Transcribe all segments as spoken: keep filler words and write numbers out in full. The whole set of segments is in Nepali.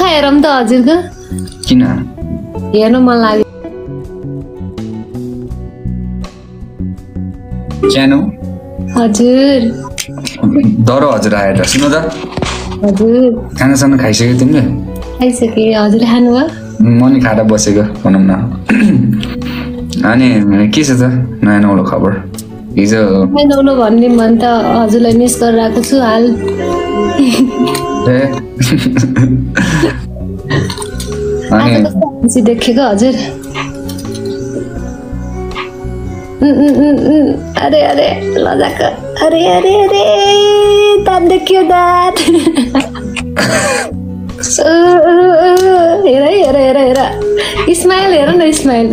Kairam to Azirga? Kina. Yeno malagi. Chano? Azir. Doro Azir aaya da. Sino da? Azir. Khana sana khai sake tumle? Khai sake. Azir khanu ba? Mani khada basega bhanam na. Ani ke cha ta? Naya naulo khabar. Hijo. Naya naulo bhanne man ta Azirlai miss gariraku छु हाल. Ani dekhega Azir. Are are lajaka. Are are are dad dekhiyo dad. Era era era era. Ismail era na Ismail.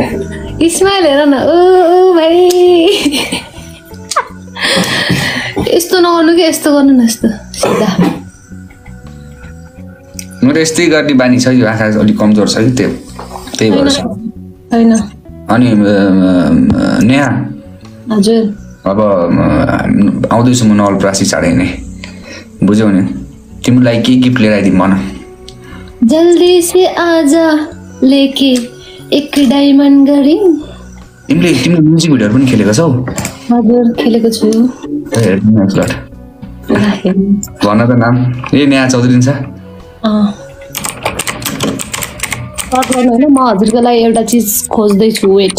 Ismail era na. Oh bhai. Isto na honu ke isto garnu na isto. Sidha. मेरो यस्तै गर्ने बानी छ यो आँखा अलि कमजोर छ कि त्यो त्यही भएर हैन अनि नेहा हजुर अब आउँदै छु म नवलप्रासी चाँडै नै बुझ्यौ नि तिमीलाई के गिफ्ट ल्याइदिम भन जल्दी से आजा लेके एक डायमन्ड गरिङ तिमीले तिम्रो म्युजिक भिडियोहरु पनि खेलेको छौ हजुर खेलेको छु ए नेक्स्ट लट भन त नाम ए नेहा चौधरी छ अ तपाईहरु हैन म हजुरलाई एउटा चीज खोज्दै छु वेट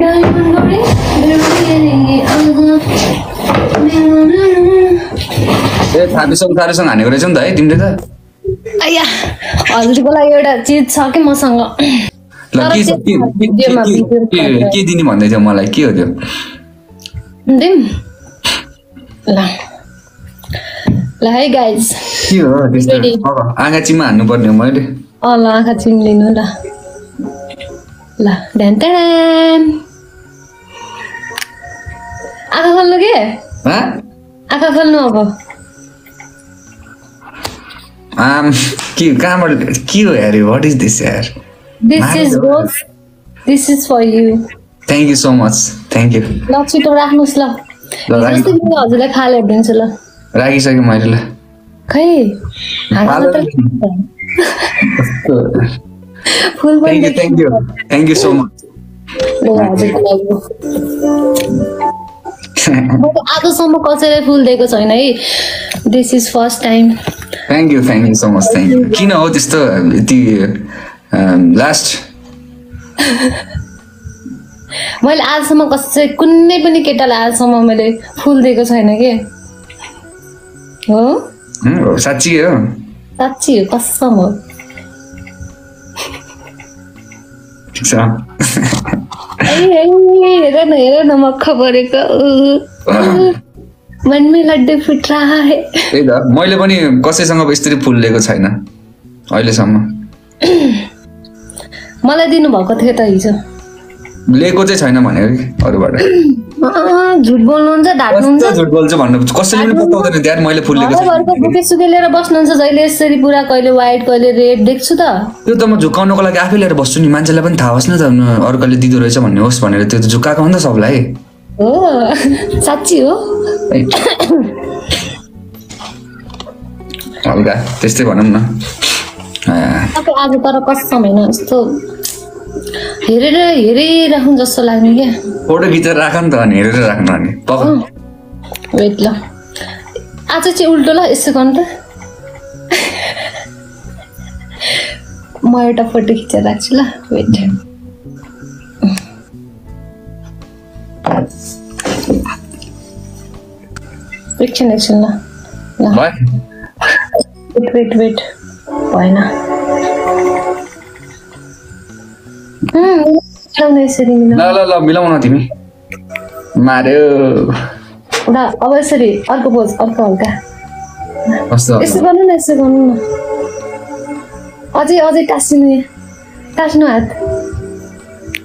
डायमन्ड गरे ए थाबिसङ थाबिसङ हानेको रहेछ नि त है तिमीले त आया हजुरलाई एउटा चीज छ के मसँग ल के के दिने भन्दै थियो मलाई के हो त्यो दिम ल ल हे गाइज के हो त्यस्तो अब आँखा चिम्मा हान्नु पर्ने मैले अ ल आँखा चिम्लिनु ल ल ड्यान ड्यान आँखा खोल्नु के ह आँखा खोल्नु अब आम के कहाँबाट के हो यार व्हाट इज दिस यार this is goes this is for you thank you so much thank you ल छिटो राख्नुस् ल जस्तो म हजुरलाई खाले हेर्दिन्छु ल रागी सके मैले ल खै thank you thank you thank you so much आजसम्म कसैले फुल दिएको छैन है this is first time thank you thank you so much thank you किन हो त्यस्तो यति लास्ट मैले आजसम्म कसै कुनै पनि केटालाई आजसम्म मैले फुल दिएको छैन के हो हो साच्ची हो साच्ची हो कसम हो सा ए हेर न हेर न मक्खा परेको मनमै लड्डु फुट रहा है ए द मैले पनि कसैसँग स्त्री फुल लिएको छैन अहिले सम्म मलाई दिनु भएको थियो त हिजो लिएको चाहिँ छैन भनेको कि अरूबाट झुट बोल्नुहुन्छ ढाट्नुहुन्छ झुट बोल्छ भन्नु कसैले पनि बताउँदैन यार मैले फुल लिएको छु बुके सुके लिएर बस्नुहुन्छ जहिले यसरी पुरा कहिले व्हाइट कहिले रेड देख्छु त त्यो त म झुकाउनको लागि आफै लिएर बस्छु नि मान्छेलाई पनि थाहा होस् न त अरूले दिदो रहेछ भन्ने होस् भनेर त्यो त झुकाको हो नि त सबलाई हो साच्ची हो अलगा त्यस्तै भनौँ न अब आज तर कसम हैन यस्तो हेरेर हेरिराख्नु जस्तो लाग्ने क्या फोटो खिचेर राख नि त अनि हेरेर राख्नु अनि पक वेट ल आज चाहिँ उल्टो ल यसो गर्नु त म एउटा फोटो खिचेर राख्छु ल वेट एकछिन एकछिन ल ल वेट वेट वेट भएन ल ल ल मिलाउन तिमी मार्यो उडा अब यसरी अर्को पोज अर्को हल्का यसो गर्नु न यसो गर्नु न अझै अझै टास्नु टास्नु हात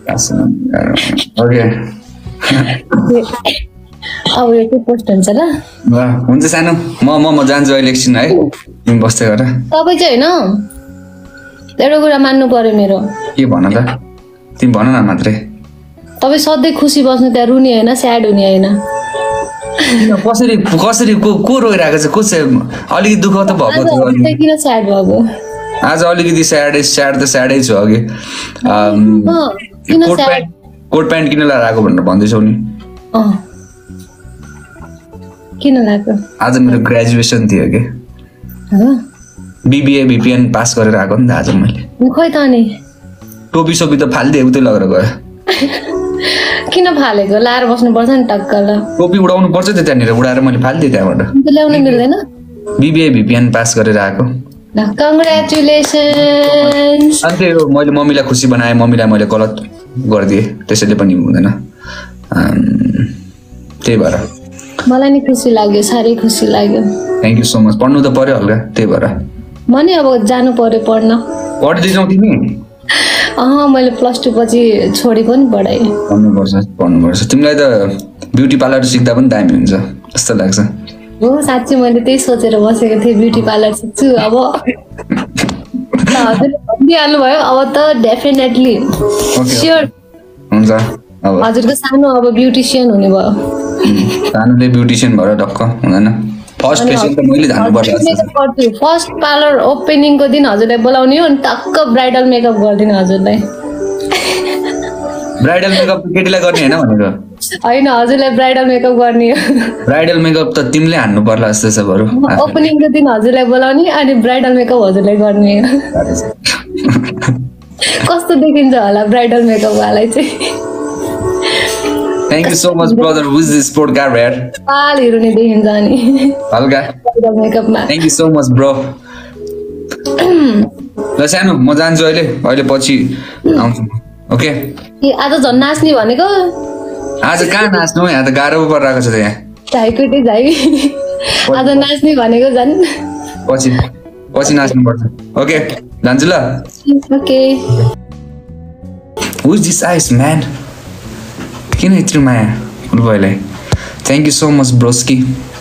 टास्नु ओके अब यो के पोस्ट हुन्छ ल ल हुन्छ सानो म म म जान्छु अहिले एकछिन है तिमी बस्दै गर तपाई चाहिँ हैन एउटा कुरा मान्नु पर्यो मेरो के भन त तिमी भन न मात्रै तपाई सधैँ खुसी बस्नु त रुनी हैन स्याड हुने हैन कसरी कसरी को को रोइराको छ कुछ अलिकति दुख त भएको थियो किन स्याड भयो आज अलिकति स्याड स्याड त स्याडै छ अगे किन स्याड कोट प्यान्ट किन लाएको भनेर भन्दै छौ नि अ किन लाएको आज मेरो ग्रेजुएसन थियो के ह बीबीए बीपीएन पास गरेर आको नि आज मैले खोइ त अनि टोपी सोपी त फाल्दै उतै लगेर गयो किन फालेको लाएर बस्नु पर्छ नि टक्क ल टोपी उडाउनु पर्छ त्यो त्यहाँनिर उडाएर मैले फाल्दिए त्यहाँबाट ल्याउन मिल्दैन बीबीए बीपीएन पास गरेर आको ल कंग्रेचुलेशन्स अनि यो मैले मम्मीलाई खुसी बनाए मम्मीलाई मैले गलत गर्दिए त्यसैले पनि हुँदैन त्यही भएर मलाई नि खुसी लाग्यो सारै खुसी लाग्यो थ्यांक यू सो मच पढ्नु त पर्यो हल्का त्यही भएर म नि अब जानु पर्यो पढ्न पढ्दै जाऊ तिमी अ मैले प्लस टू पछि छोडेको नि पढाइ पढ्नु पर्छ पढ्नु पर्छ तिमीलाई त ब्युटी पार्लर सिक्दा पनि दामी हुन्छ जस्तो लाग्छ हो साच्चै मैले त्यही सोचेर बसेको थिए ब्युटी पार्लर सिक्छु अब हजुरले भनिहाल्नु भयो अब त डेफिनेटली स्योर हुन्छ अब हजुरको सानो अब ब्युटिशियन हुने भयो सानोले ब्युटिशियन भएर ढक्क हुँदैन फर्स्ट पेशेन्ट त मैले जानु पर्छ फर्स्ट पार्लर ओपनिङ को दिन हजुरलाई बोलाउने हो अनि टक्क ब्राइडल मेकअप गर्दिन हजुरलाई ब्राइडल मेकअप केटीलाई गर्ने हैन भनेको हैन हजुरलाई ब्राइडल मेकअप गर्ने हो ब्राइडल मेकअप त तिमीले हान्नु पर्ला जस्तो छ बरु ओपनिङ को दिन हजुरलाई बोलाउने अनि ब्राइडल मेकअप हजुरलाई गर्ने कस्तो देखिन्छ होला ब्राइडल मेकअप वालालाई चाहिँ Thank you so much, brother. Who's this sport guy, right? Thank you so much, bro. Let's have no dance. Oily, oily, pochi. Okay. That's the dance. You want to go? That's the dance. No, that's the garbo. Par raga chode. Jai kuti jai. That's the dance. You want to go? Zan. Pochi, pochi dance. Okay. Danzila. Okay. Who's this ice man? किन यत्रो माया उल्बैलाई थ्यांक यू सो मच ब्रोस्की